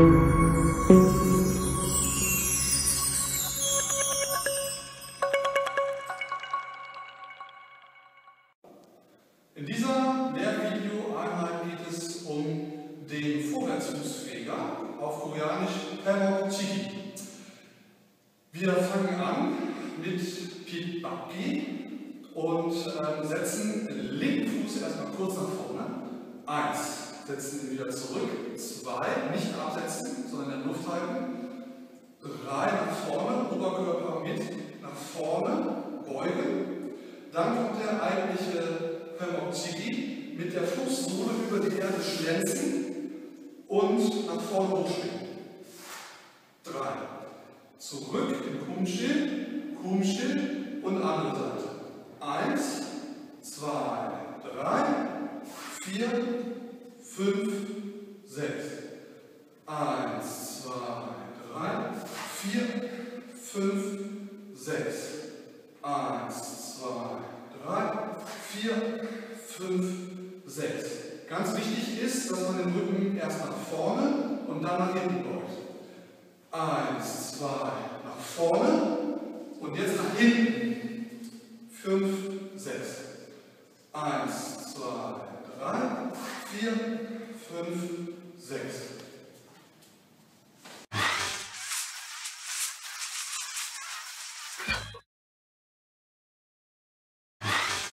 In dieser Lehrvideoeinheit geht es um den Vorwärtsfußfeger, auf Koreanisch Hoemok Chigi. Wir fangen an mit Pibakki und setzen den linken Fuß erstmal kurz nach vorne. 1, setzen ihn wieder zurück. 2, nicht absetzen, sondern in der Luft halten. 3, nach vorne, Oberkörper mit nach vorne, beugen. Dann kommt der eigentliche Hoemok Chigi mit der Fußsohle über die Erde schlenzen und nach vorne hochschwingen. 3. Zurück in Kumshil, Kumshil und andere Seite. 1, 2, 3, 4, 5, 6. 1, 2, 3, 4, 5, 6. 1, 2, 3, 4, 5, 6. Ganz wichtig ist, dass man den Rücken erst nach vorne und dann nach hinten beugt. 1, 2, nach vorne und jetzt nach hinten. 5, 6. 1, 2, 3, 4, 5, 6.